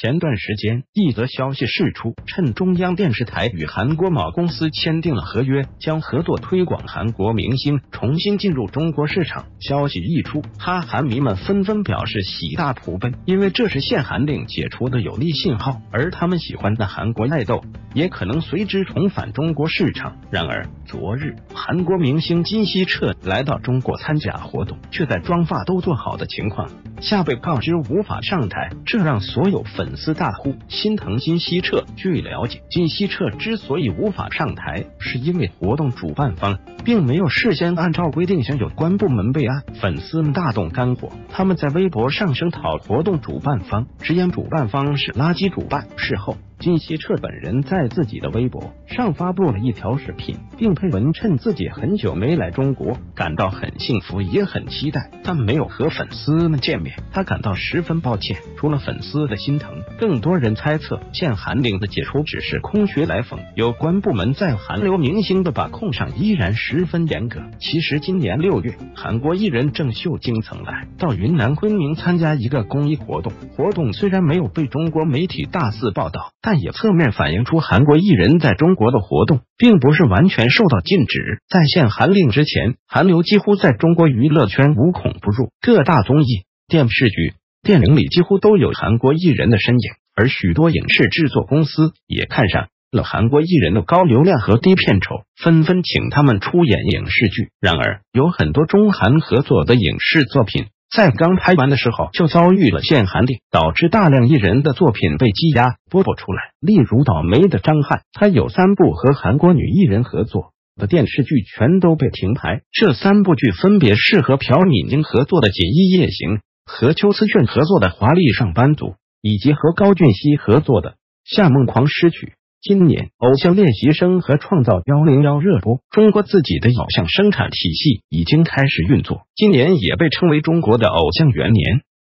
前段时间，一则消息释出，趁中央电视台与韩国某公司签订了合约，将合作推广韩国明星重新进入中国市场。消息一出，哈韩迷们纷纷表示喜大普奔，因为这是限韩令解除的有力信号，而他们喜欢的韩国爱豆也可能随之重返中国市场。然而，昨日韩国明星金希澈来到中国参加活动，却在妆发都做好的情况下被告知无法上台，这让所有粉丝大呼心疼金希澈。据了解，金希澈之所以无法上台，是因为活动主办方并没有事先按照规定向有关部门备案。粉丝们大动肝火，他们在微博上声讨活动主办方，直言主办方是垃圾主办。事后，金希澈本人在自己的微博上发布了一条视频，并配文称自己很久没来中国，感到很幸福也很期待，但没有和粉丝们见面，他感到十分抱歉。除了粉丝的心疼，更多人猜测限韩令的解除只是空穴来风，有关部门在韩流明星的把控上依然十分严格。其实今年6月，韩国艺人郑秀晶曾来到云南昆明参加一个公益活动，活动虽然没有被中国媒体大肆报道，但也侧面反映出韩国艺人在中国的活动并不是完全受到禁止。在限韩令之前，韩流几乎在中国娱乐圈无孔不入，各大综艺、电视剧、电影里几乎都有韩国艺人的身影，而许多影视制作公司也看上了韩国艺人的高流量和低片酬，纷纷请他们出演影视剧。然而，有很多中韩合作的影视作品在刚拍完的时候就遭遇了限韩令，导致大量艺人的作品被积压播不出来。例如倒霉的张翰，他有3部和韩国女艺人合作的电视剧全都被停牌，这3部剧分别是和朴敏英合作的《锦衣夜行》、和秋思炫合作的《华丽上班族》，以及和高俊熙合作的《夏梦狂诗曲》。今年《偶像练习生》和《创造101》热播，中国自己的偶像生产体系已经开始运作，今年也被称为中国的偶像元年。